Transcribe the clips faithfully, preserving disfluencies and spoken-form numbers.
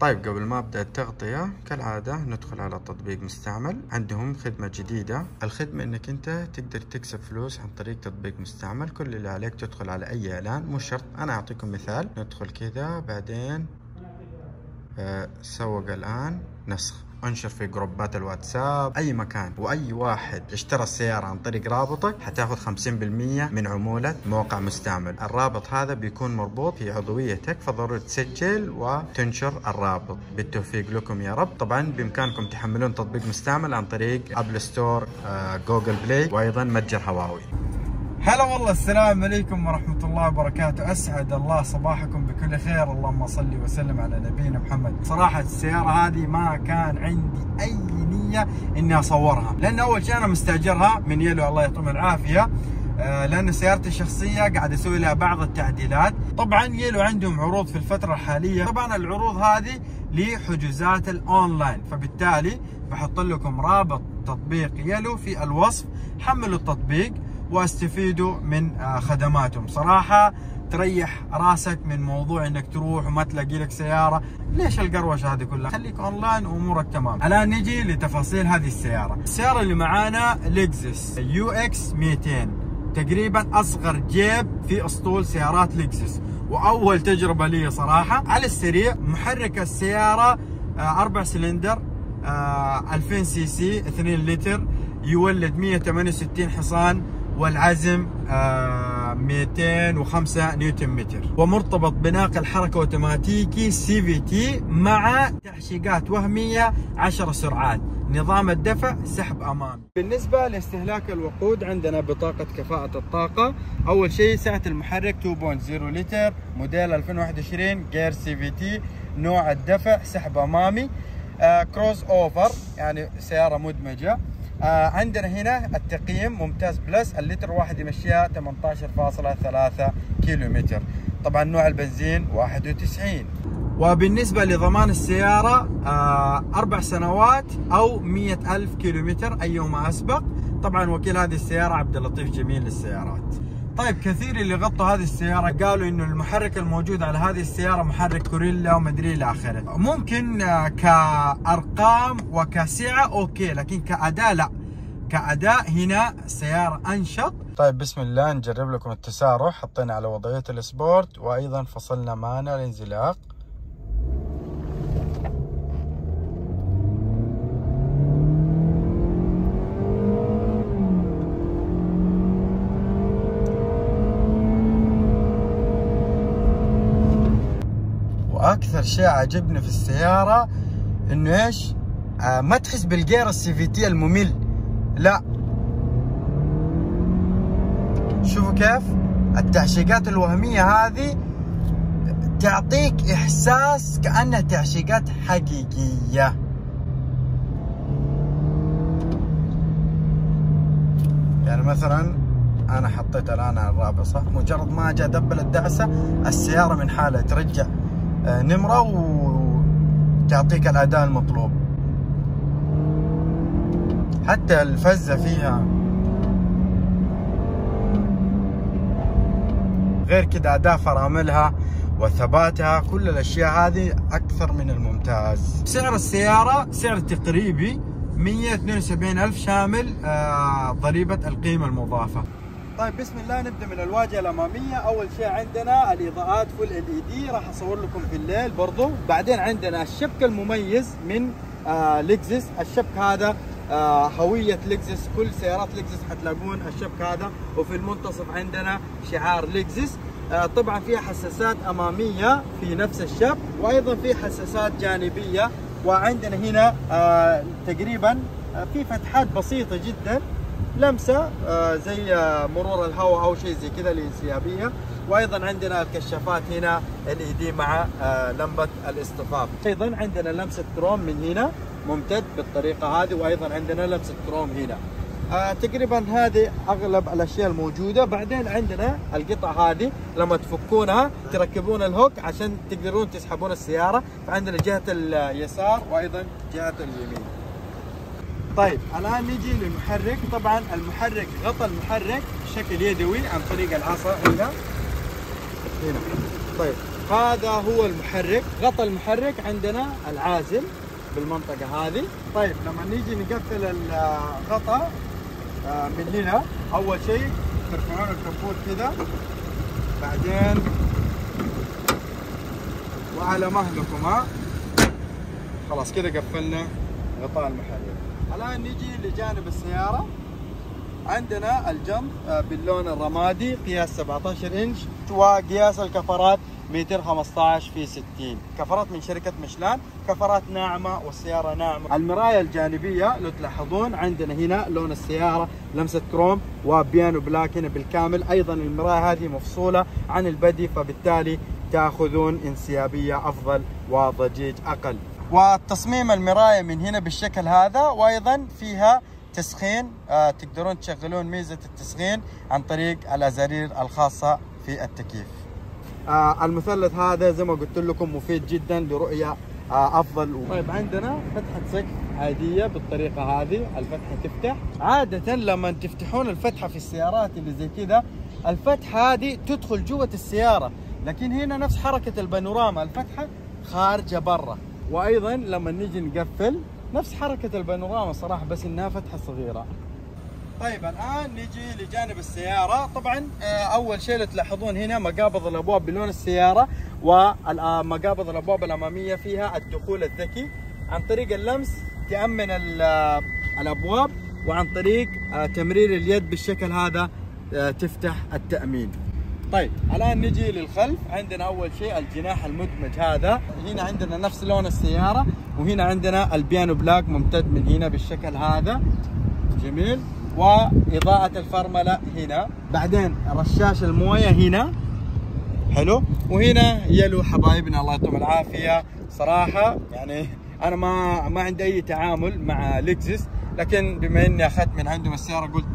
طيب قبل ما ابدا التغطيه كالعاده ندخل على تطبيق مستعمل. عندهم خدمه جديده، الخدمه انك انت تقدر تكسب فلوس عن طريق تطبيق مستعمل. كل اللي عليك تدخل على اي اعلان، مو شرط. انا اعطيكم مثال، ندخل كذا بعدين أه سوق الان، نسخ، انشر في جروبات الواتساب، اي مكان، واي واحد اشترى السياره عن طريق رابطك حتاخذ خمسين بالمية من عموله موقع مستعمل. الرابط هذا بيكون مربوط في عضويتك، فضروري تسجل وتنشر الرابط. بالتوفيق لكم يا رب. طبعا بامكانكم تحملون تطبيق مستعمل عن طريق ابل ستور، آه، جوجل بلاي، وايضا متجر هواوي. هلا والله، السلام عليكم ورحمة الله وبركاته، أسعد الله صباحكم بكل خير، اللهم صل وسلم على نبينا محمد. صراحة السيارة هذه ما كان عندي أي نية إني أصورها، لأن أول شيء أنا مستأجرها من يلو الله يعطيهم العافية، لأن سيارتي الشخصية قاعد أسوي لها بعض التعديلات. طبعا يلو عندهم عروض في الفترة الحالية، طبعا العروض هذه لحجوزات الأونلاين، فبالتالي بحط لكم رابط تطبيق يلو في الوصف، حملوا التطبيق واستفيدوا من خدماتهم. صراحة تريح راسك من موضوع انك تروح وما تلاقي لك سيارة، ليش القروشة هذه كلها؟ خليك اونلاين وامورك تمام. الان نجي لتفاصيل هذه السيارة. السيارة اللي معانا لكزس يو اكس مئتين، تقريبا اصغر جيب في اسطول سيارات لكزس، واول تجربة لي صراحة. على السريع، محرك السيارة اربع سلندر، الفين سي سي، اثنين لتر، يولد مئة وثمانية وستين حصان، والعزم آه مئتين وخمسة نيوتن متر، ومرتبط بناقل حركه اوتوماتيكي سي في تي مع تحشيقات وهميه، عشر سرعات، نظام الدفع سحب امامي. بالنسبه لاستهلاك الوقود، عندنا بطاقه كفاءه الطاقه. اول شيء سعه المحرك اثنين فاصلة صفر لتر، موديل ألفين وواحد وعشرين، جير سي في تي، نوع الدفع سحب امامي، آه كروز اوفر يعني سياره مدمجه. آه عندنا هنا التقييم ممتاز بلس، اللتر واحد يمشيها ثمانية عشر فاصلة ثلاثة كيلومتر. طبعا نوع البنزين واحد وتسعين. وبالنسبة لضمان السيارة آه أربع سنوات أو مئة ألف كيلومتر أيهما أسبق. طبعا وكيل هذه السيارة عبد اللطيف جميل للسيارات. طيب كثير اللي غطوا هذه السيارة قالوا انه المحرك الموجود على هذه السيارة محرك كوريلا ومدري الى اخره. ممكن كارقام وكسعة اوكي، لكن كأداء لا، كأداء هنا السيارة انشط. طيب بسم الله نجرب لكم التسارع. حطينا على وضعية السبورت، وايضا فصلنا معنا الانزلاق. اكثر شيء عجبني في السياره انه ايش، آه ما تحس بالجير السي في تي الممل، لا. شوفوا كيف التعشيقات الوهميه هذه تعطيك احساس كانها تعشيقات حقيقيه. يعني مثلا انا حطيت الان على الرابصه، مجرد ما اجي ادبل الدعسه السياره من حالها ترجع نمرة وتعطيك الأداء المطلوب. حتى الفزة فيها غير كده، أداء فراملها وثباتها، كل الأشياء هذه أكثر من الممتاز. سعر السيارة سعر تقريبي مئة واثنين وسبعين ألف شامل ضريبة القيمة المضافة. طيب بسم الله نبدا من الواجهه الاماميه. اول شيء عندنا الاضاءات فول ال اي دي، راح اصور لكم في الليل برضو. بعدين عندنا الشبك المميز من آه لكزس، الشبك هذا آه هويه لكزس، كل سيارات لكزس حتلاقون الشبك هذا، وفي المنتصف عندنا شعار لكزس. آه طبعا فيها حساسات اماميه في نفس الشبك، وايضا في حساسات جانبيه، وعندنا هنا آه تقريبا آه في فتحات بسيطه جدا، لمسه زي مرور الهواء او شيء زي كذا للانسيابيه. وايضا عندنا الكشافات هنا الاي دي مع لمبه الاصطفاف. ايضا عندنا لمسه كروم من هنا ممتد بالطريقه هذه، وايضا عندنا لمسه كروم هنا. تقريبا هذه اغلب الاشياء الموجوده. بعدين عندنا القطع هذه لما تفكونها تركبون الهوك عشان تقدرون تسحبون السياره، فعندنا جهه اليسار وايضا جهه اليمين. طيب الان نجي للمحرك. طبعا المحرك غطى المحرك بشكل يدوي عن طريق العصا هنا هنا. طيب هذا هو المحرك، غطى المحرك عندنا العازل بالمنطقة هذه. طيب لما نيجي نقفل الغطاء من هنا، أول شيء ترفعون الكبوت كذا، بعدين وعلى مهلكم. ها خلاص كذا قفلنا غطاء المحرك. الآن نيجي لجانب السيارة. عندنا الجنب باللون الرمادي، قياس سبعة عشر إنش، وقياس الكفرات متر خمسة عشر في ستين، كفرات من شركة ميشلان، كفرات ناعمة والسيارة ناعمة. المراية الجانبية لو تلاحظون عندنا هنا لون السيارة لمسة كروم وبيانو بلاك هنا بالكامل. أيضا المراية هذه مفصولة عن البدي، فبالتالي تأخذون انسيابية أفضل وضجيج أقل. والتصميم المراية من هنا بالشكل هذا، وأيضا فيها تسخين، آه تقدرون تشغلون ميزة التسخين عن طريق الأزرار الخاصة في التكييف. آه المثلث هذا زي ما قلت لكم مفيد جدا لرؤية آه أفضل. و... طيب عندنا فتحة سقف عادية بالطريقة هذه، الفتحة تفتح. عادة لما تفتحون الفتحة في السيارات اللي زي كذا، الفتحة هذه تدخل جوة السيارة، لكن هنا نفس حركة البانوراما الفتحة خارجة برا. وأيضا لما نيجي نقفل نفس حركة البانوراما صراحة، بس إنها فتحة صغيرة. طيب الآن نيجي لجانب السيارة. طبعا أول شيء تلاحظون هنا مقابض الأبواب بلون السيارة، ومقابض الأبواب الأمامية فيها الدخول الذكي عن طريق اللمس، تأمن الأبواب، وعن طريق تمرير اليد بالشكل هذا تفتح التأمين. طيب الآن نجي للخلف. عندنا أول شيء الجناح المدمج هذا، هنا عندنا نفس لون السيارة، وهنا عندنا البيانو بلاك ممتد من هنا بالشكل هذا جميل، وإضاءة الفرملة هنا، بعدين رشاش الموية هنا حلو، وهنا يلو حبايبنا الله يعطيهم العافية. صراحة يعني أنا ما ما عندي أي تعامل مع لكزس، لكن بما إني أخذت من عندهم السيارة قلت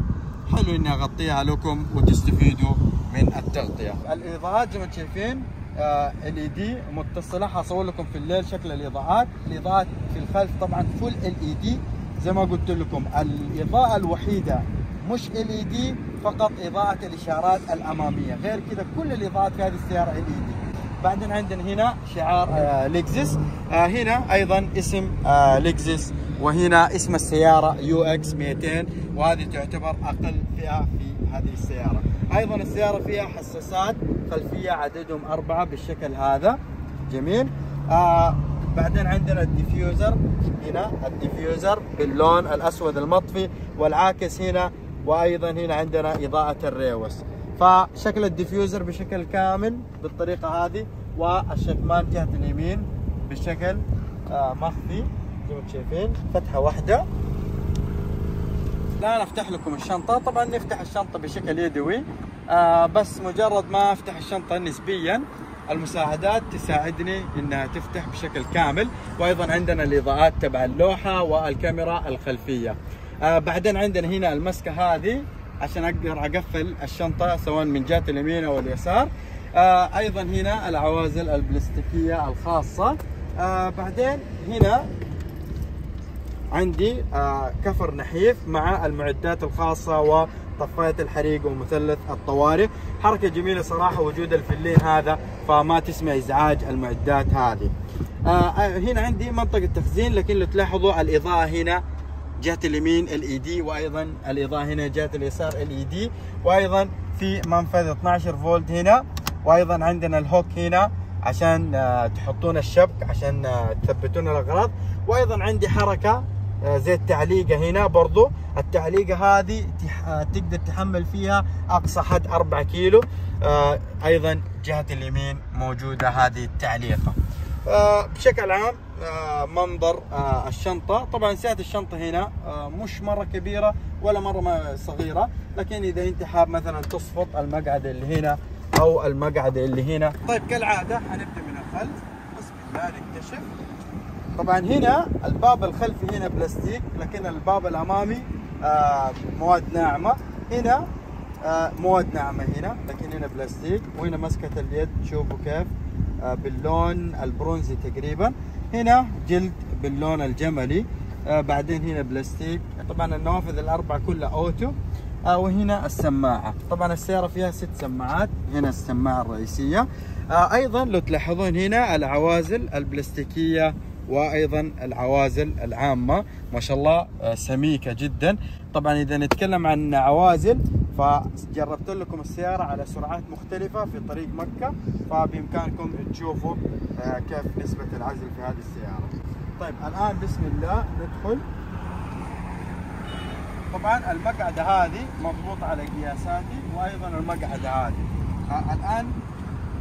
حلو إني أغطيها لكم وتستفيدوا من التغطية. الإضاءات زي ما شايفين إل إي دي متصلة، حصور لكم في الليل شكل الإضاءات. الإضاءات في الخلف طبعا فول إل إي دي زي ما قلت لكم. الإضاءة الوحيدة مش إل إي دي فقط إضاءة الإشارات الأمامية، غير كذا كل الإضاءات في هذه السيارة إل إي دي. بعدين عندنا هنا شعار لكزس، هنا أيضا اسم لكزس، وهنا اسم السيارة يو اكس مئتين، وهذه تعتبر أقل فئة في هذه السيارة. أيضا السيارة فيها حساسات خلفية عددهم أربعة بالشكل هذا جميل. آه بعدين عندنا الديفيوزر، هنا الديفيوزر باللون الأسود المطفي والعاكس هنا، وأيضا هنا عندنا إضاءة الريوس. فشكل الديفيوزر بشكل كامل بالطريقة هذه، والشكمان جهة اليمين بشكل آه مخفي زي ما شايفين، فتحة واحدة. الآن أفتح لكم الشنطة. طبعا نفتح الشنطة بشكل يدوي، آه بس مجرد ما أفتح الشنطة نسبيا المساعدات تساعدني إنها تفتح بشكل كامل، وأيضا عندنا الإضاءات تبع اللوحة والكاميرا الخلفية. آه بعدين عندنا هنا المسكة هذه عشان أقدر أقفل الشنطة سواء من جهة اليمين أو اليسار. آه أيضا هنا العوازل البلاستيكية الخاصة. آه بعدين هنا عندي آه كفر نحيف مع المعدات الخاصة وطفاية الحريق ومثلث الطوارئ. حركة جميلة صراحة وجود الفلين هذا، فما تسمع إزعاج المعدات هذه. آه هنا عندي منطقة تخزين، لكن لو تلاحظوا الإضاءة هنا جهة اليمين إل إي دي، وأيضا الإضاءة هنا جهة اليسار إل إي دي، وأيضا في منفذ اثني عشر فولت هنا، وأيضا عندنا الهوك هنا عشان آه تحطون الشبك عشان آه تثبتون الأغراض. وأيضا عندي حركة زي التعليقة هنا برضو، التعليقة هذه تقدر تحمل فيها أقصى حد أربعة كيلو. أيضا جهة اليمين موجودة هذه التعليقة. بشكل عام منظر الشنطة، طبعا سعة الشنطة هنا مش مرة كبيرة ولا مرة صغيرة، لكن إذا أنت حاب مثلا تصفط المقعد اللي هنا أو المقعد اللي هنا. طيب كالعادة هنبدأ من الخلف، بسم الله نكتشف. طبعا هنا الباب الخلفي هنا بلاستيك، لكن الباب الامامي آه مواد ناعمه، هنا آه مواد ناعمه هنا، لكن هنا بلاستيك. وهنا مسكه اليد شوفوا كيف آه باللون البرونزي تقريبا، هنا جلد باللون الجملي، آه بعدين هنا بلاستيك. طبعا النوافذ الاربعه كلها اوتو. آه وهنا السماعه. طبعا السياره فيها ست سماعات، هنا السماعه الرئيسيه. آه ايضا لو تلاحظون هنا العوازل البلاستيكيه وايضا العوازل العامه، ما شاء الله سميكه جدا. طبعا اذا نتكلم عن عوازل فجربت لكم السياره على سرعات مختلفه في طريق مكه، فبامكانكم تشوفوا كيف نسبه العزل في هذه السياره. طيب الان بسم الله ندخل. طبعا المقعده هذه مضبوطه على قياساتي، وايضا المقعده هذه الان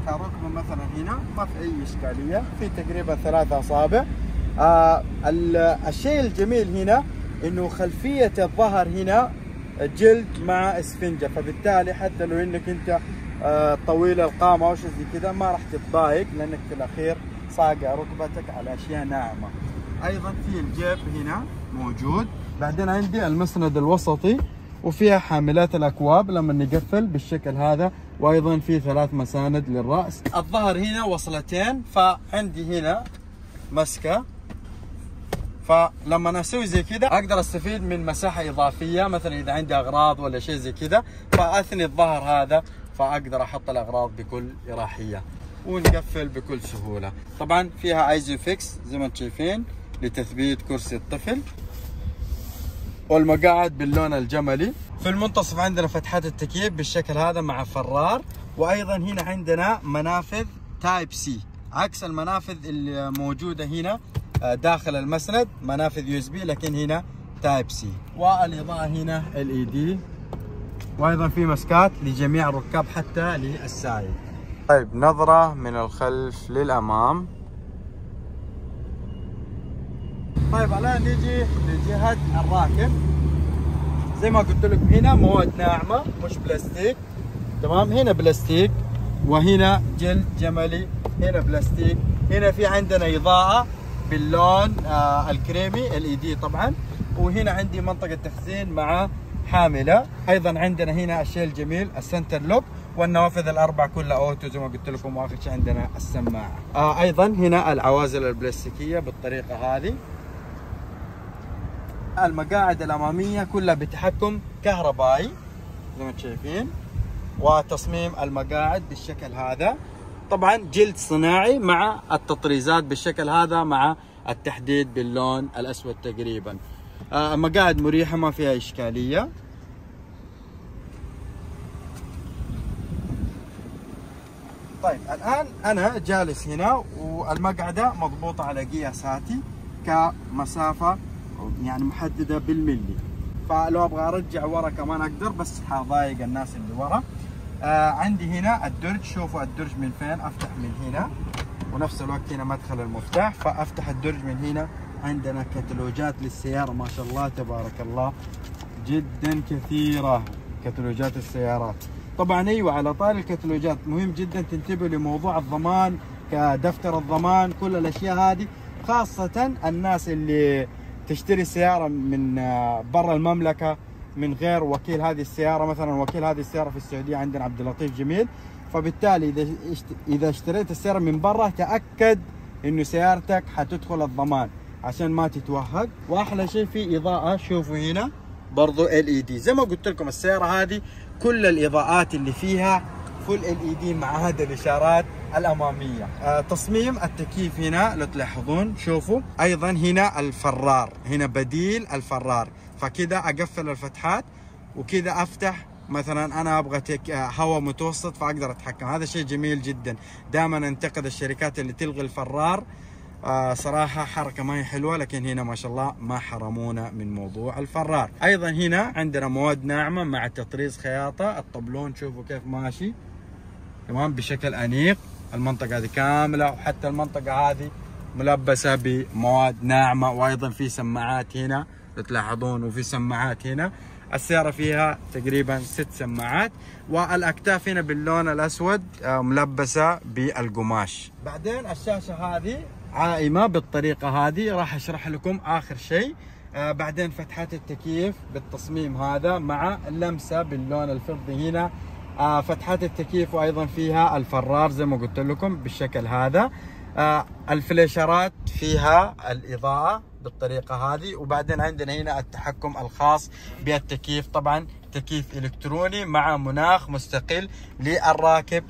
كركبه مثلا هنا ما في اي اشكاليه، في تقريبا ثلاثة اصابع. آه الشيء الجميل هنا انه خلفيه الظهر هنا جلد مع اسفنجه، فبالتالي حتى لو انك انت آه طويل القامه او شيء زي كذا ما راح تتضايق، لانك في الاخير صاقع ركبتك على اشياء ناعمه. ايضا في الجيب هنا موجود، بعدين عندي المسند الوسطي وفيها حاملات الاكواب لما نقفل بالشكل هذا، وايضا في ثلاث مساند للراس. الظهر هنا وصلتين، فعندي هنا مسكه، فلما اسوي زي كذا اقدر استفيد من مساحه اضافيه، مثلا اذا عندي اغراض ولا شيء زي كذا فاثني الظهر هذا، فاقدر احط الاغراض بكل راحيه ونقفل بكل سهوله. طبعا فيها ايزو فيكس زي ما انتم شايفين لتثبيت كرسي الطفل، والمقاعد باللون الجملي. في المنتصف عندنا فتحات التكييف بالشكل هذا مع فرار، وايضا هنا عندنا منافذ تايب سي عكس المنافذ الموجوده هنا داخل المسند، منافذ يو اس بي، لكن هنا تايب سي. والاضاءه هنا ال اي دي، وايضا في مسكات لجميع الركاب حتى للسائق. طيب نظره من الخلف للامام. طيب الان نجي لجهه الراكب. زي ما قلت لكم هنا مواد ناعمه مش بلاستيك، تمام؟ هنا بلاستيك، وهنا جلد جملي، هنا بلاستيك، هنا في عندنا اضاءه باللون آه الكريمي ال اي دي طبعا، وهنا عندي منطقه تخزين مع حامله. ايضا عندنا هنا الشيء الجميل السنتر لوك، والنوافذ الاربع كلها اوتو زي ما قلت لكم، واخر شيء عندنا السماعه. آه ايضا هنا العوازل البلاستيكيه بالطريقه هذه. المقاعد الاماميه كلها بتحكم كهربائي زي ما انتم شايفين، وتصميم المقاعد بالشكل هذا. طبعا جلد صناعي مع التطريزات بالشكل هذا مع التحديد باللون الاسود تقريبا. آه مقاعد مريحه ما فيها اشكاليه. طيب الان انا جالس هنا والمقعده مضبوطه على قياساتي كمسافه يعني محدده بالملي، فلو ابغى ارجع ورا كمان اقدر، بس حضايق الناس اللي ورا. آه عندي هنا الدرج، شوفوا الدرج من فين، افتح من هنا، ونفس الوقت هنا مدخل المفتاح، فافتح الدرج من هنا. عندنا كتالوجات للسياره ما شاء الله تبارك الله، جدا كثيره كتالوجات السيارات. طبعا ايوه، على طار الكتالوجات مهم جدا تنتبهوا لموضوع الضمان، كدفتر الضمان، كل الاشياء هذه، خاصه الناس اللي تشتري سيارة من برا المملكة من غير وكيل هذه السيارة. مثلا وكيل هذه السيارة في السعودية عندنا عبد اللطيف جميل، فبالتالي إذا إذا اشتريت السيارة من برا تأكد إنه سيارتك حتدخل الضمان عشان ما تتوهق. وأحلى شيء في إضاءة، شوفوا هنا برضو إل إي دي زي ما قلت لكم، السيارة هذه كل الإضاءات اللي فيها فل إل إي دي مع هذه الإشارات الأمامية. آه، تصميم التكييف هنا لو تلاحظون، شوفوا أيضا هنا الفرار، هنا بديل الفرار، فكذا أقفل الفتحات وكذا أفتح. مثلا أنا أبغى هواء متوسط فأقدر أتحكم، هذا شيء جميل جدا. دائما أنتقد الشركات اللي تلغي الفرار، آه صراحة حركة ما هي حلوة، لكن هنا ما شاء الله ما حرمونا من موضوع الفرار. أيضا هنا عندنا مواد ناعمة مع تطريز خياطة، الطبلون شوفوا كيف ماشي تمام بشكل أنيق. المنطقة هذه كاملة، وحتى المنطقة هذه ملبسة بمواد ناعمة، وأيضا في سماعات هنا تلاحظون، وفي سماعات هنا. السيارة فيها تقريبا ست سماعات، والأكتاف هنا باللون الأسود ملبسة بالقماش. بعدين الشاشة هذه عائمة بالطريقة هذه، راح أشرح لكم آخر شيء. آه بعدين فتحات التكييف بالتصميم هذا مع اللمسة باللون الفضي هنا. آه فتحات التكييف، وايضا فيها الفرار زي ما قلت لكم بالشكل هذا. آه الفليشرات فيها الاضاءه بالطريقه هذه. وبعدين عندنا هنا التحكم الخاص بالتكييف، طبعا تكييف الكتروني مع مناخ مستقل للراكب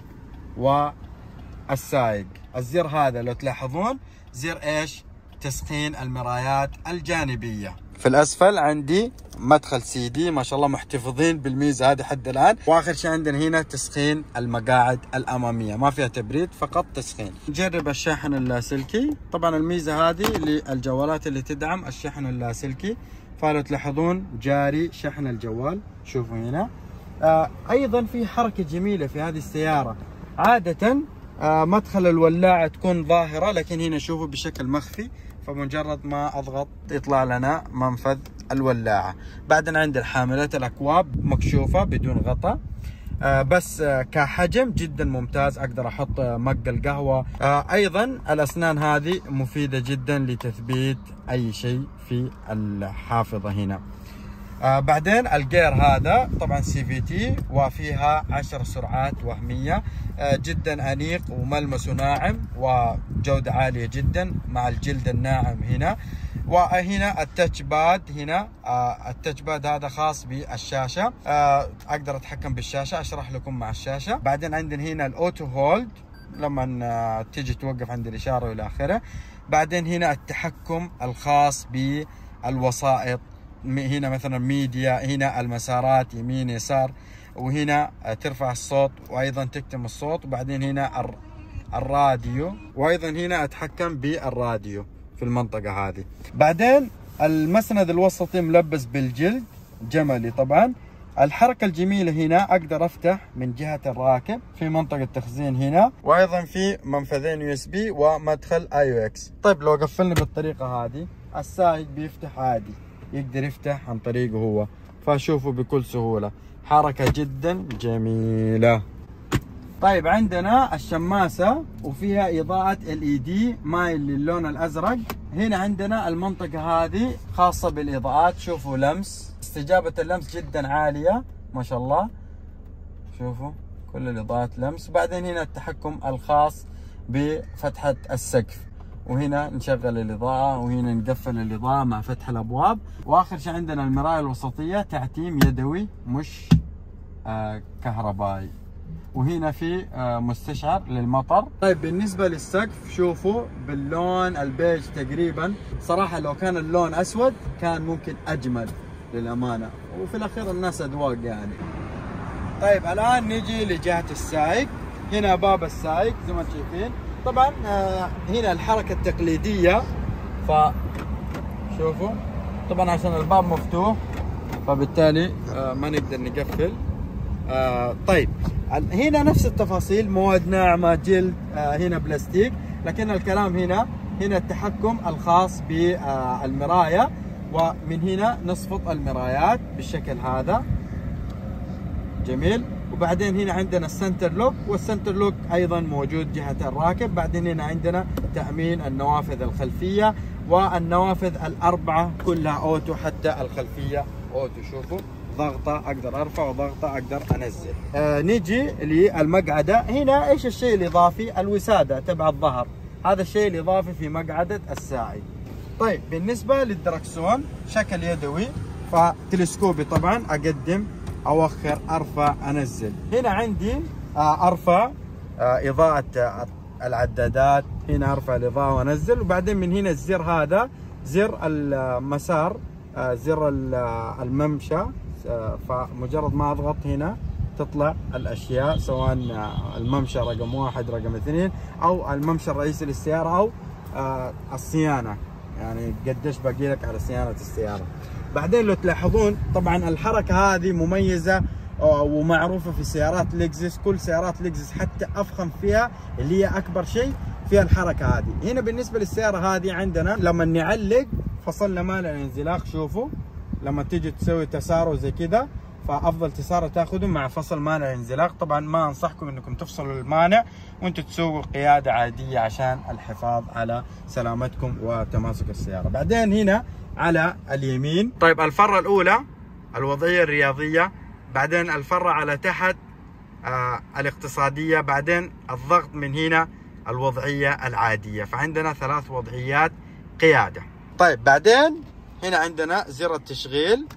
والسائق. الزر هذا لو تلاحظون زر ايش؟ تسخين المرايات الجانبيه. في الاسفل عندي مدخل سي دي، ما شاء الله محتفظين بالميزه هذه حد الان. واخر شيء عندنا هنا تسخين المقاعد الاماميه، ما فيها تبريد فقط تسخين. نجرب الشاحن اللاسلكي، طبعا الميزه هذه للجوالات اللي تدعم الشحن اللاسلكي، فلو تلاحظون جاري شحن الجوال، شوفوا هنا. آه ايضا في حركه جميله في هذه السياره، عاده آه مدخل الولاعه تكون ظاهره، لكن هنا شوفوا بشكل مخفي، فمجرد ما اضغط يطلع لنا منفذ الولاعه. بعدين عند حاملات الاكواب مكشوفه بدون غطاء، آه بس آه كحجم جدا ممتاز، اقدر احط آه مج القهوه. آه ايضا الاسنان هذه مفيده جدا لتثبيت اي شيء في الحافظه هنا. آه بعدين الجير هذا طبعا سي في تي، وفيها عشر سرعات وهميه، آه جدا انيق وملمسه ناعم وجوده عاليه جدا مع الجلد الناعم هنا. وهنا التاتش باد، هنا آه التاتش باد هذا خاص بالشاشه، آه اقدر اتحكم بالشاشه، اشرح لكم مع الشاشه. بعدين عندنا هنا الاوتو هولد لما آه تيجي توقف عند الاشاره والى اخره. بعدين هنا التحكم الخاص بالوسائط، هنا مثلا ميديا، هنا المسارات يمين يسار، وهنا ترفع الصوت وايضا تكتم الصوت. وبعدين هنا الراديو، وايضا هنا اتحكم بالراديو في المنطقه هذه. بعدين المسند الوسطي ملبس بالجلد جملي طبعا. الحركه الجميله هنا اقدر افتح من جهه الراكب في منطقه التخزين هنا، وايضا في منفذين يو اس بي ومدخل اي يو اكس. طيب لو قفلنا بالطريقه هذه السائق بيفتح عادي، يقدر يفتح عن طريقه هو، فشوفوا بكل سهولة، حركة جدا جميلة. طيب عندنا الشماسة وفيها إضاءة إل إي دي مايل للون الأزرق. هنا عندنا المنطقة هذه خاصة بالإضاءات، شوفوا لمس، استجابة اللمس جدا عالية ما شاء الله، شوفوا كل الإضاءات لمس. بعدين هنا التحكم الخاص بفتحة السقف، وهنا نشغل الإضاءة، وهنا نقفل الإضاءة مع فتح الأبواب. وآخر شيء عندنا المراية الوسطية تعتيم يدوي مش آه كهربائي، وهنا في آه مستشعر للمطر. طيب بالنسبة للسقف شوفوا باللون البيج تقريبا، صراحة لو كان اللون أسود كان ممكن أجمل للأمانة، وفي الأخير الناس أذواق يعني. طيب الآن نجي لجهة السائق، هنا باب السائق زي ما شايفين. طبعا هنا الحركة التقليدية، فشوفوا طبعا عشان الباب مفتوح فبالتالي ما نقدر نقفل. طيب هنا نفس التفاصيل، مواد ناعمة، جلد، هنا بلاستيك، لكن الكلام هنا هنا التحكم الخاص بالمراية، ومن هنا نصفط المرايات بالشكل هذا جميل. وبعدين هنا عندنا السنتر لوك، والسنتر لوك ايضا موجود جهه الراكب. بعدين هنا عندنا تامين النوافذ الخلفيه، والنوافذ الاربعه كلها اوتو، حتى الخلفيه اوتو، شوفوا ضغطه اقدر ارفع وضغطه اقدر انزل. آه نجي للمقعده، هنا ايش الشيء الاضافي؟ الوساده تبع الظهر، هذا الشيء الاضافي في مقعده السائق. طيب بالنسبه للدركسون شكل يدوي، فتلسكوبي طبعا، اقدم اوخر ارفع انزل. هنا عندي ارفع اضاءة العدادات، هنا ارفع الاضاءة وانزل. وبعدين من هنا الزر هذا زر المسار، زر الممشى، فمجرد ما اضغط هنا تطلع الاشياء، سواء الممشى رقم واحد رقم اثنين، او الممشى الرئيسي للسيارة، او الصيانة، يعني قديش باقي لك على صيانة السيارة. بعدين لو تلاحظون طبعا الحركه هذه مميزه ومعروفه في سيارات لكزس، كل سيارات لكزس حتى افخم فيها اللي هي اكبر شيء فيها الحركه هذه. هنا بالنسبه للسياره هذه عندنا لما نعلق فصلنا مال الانزلاق، شوفوا لما تيجي تسوي تسارع زي كذا، فافضل تسارع تاخذه مع فصل مانع الانزلاق. طبعا ما انصحكم انكم تفصلوا المانع وانتم تسوقوا قياده عاديه عشان الحفاظ على سلامتكم وتماسك السياره. بعدين هنا على اليمين طيب الفرة الأولى الوضعية الرياضية، بعدين الفرة على تحت آه الاقتصادية، بعدين الضغط من هنا الوضعية العادية، فعندنا ثلاث وضعيات قيادة. طيب بعدين هنا عندنا زر التشغيل،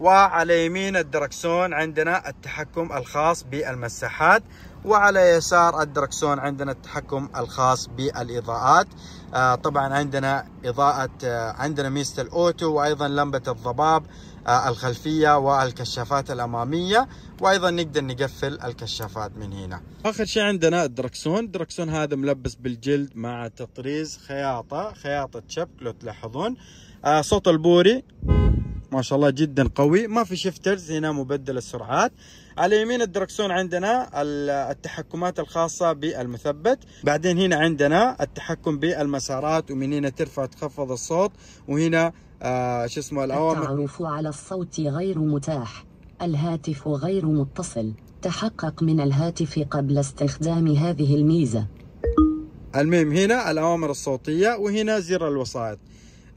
وعلى يمين الدركسون عندنا التحكم الخاص بالمساحات، وعلى يسار الدركسون عندنا التحكم الخاص بالاضاءات. آه طبعا عندنا اضاءه، آه عندنا ميزه الاوتو، وايضا لمبه الضباب آه الخلفيه والكشافات الاماميه، وايضا نقدر نقفل الكشافات من هنا. اخر شيء عندنا الدركسون. الدركسون هذا ملبس بالجلد مع تطريز خياطه خياطه شبك لو تلاحظون. آه صوت البوري ما شاء الله جدا قوي، ما في شيفترز هنا، مبدل السرعات. على يمين الدركسون عندنا التحكمات الخاصة بالمثبت. بعدين هنا عندنا التحكم بالمسارات، ومن هنا ترفع تخفض الصوت، وهنا آه شو اسمه الأوامر. التعرف على الصوت غير متاح، الهاتف غير متصل، تحقق من الهاتف قبل استخدام هذه الميزة. المهم هنا الأوامر الصوتية، وهنا زر الوسائط.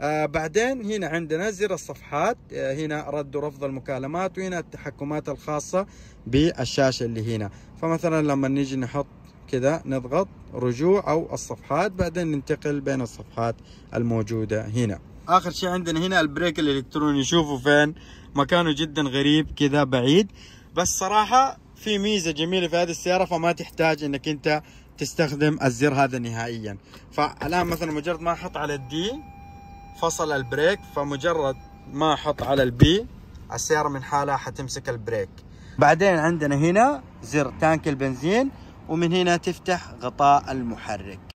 آه بعدين هنا عندنا زر الصفحات، آه هنا رد ورفض المكالمات، وهنا التحكمات الخاصة بالشاشة اللي هنا. فمثلا لما نيجي نحط كذا نضغط رجوع أو الصفحات، بعدين ننتقل بين الصفحات الموجودة هنا. آخر شيء عندنا هنا البريك الإلكتروني، شوفوا فين مكانه، جدا غريب كذا بعيد. بس صراحة في ميزة جميلة في هذه السيارة، فما تحتاج انك انت تستخدم الزر هذا نهائيا. فالآن مثلا مجرد ما أحط على الدي فصل البريك، فمجرد ما احط على البي السيارة من حالها حتمسك البريك. بعدين عندنا هنا زر تانك البنزين، ومن هنا تفتح غطاء المحرك.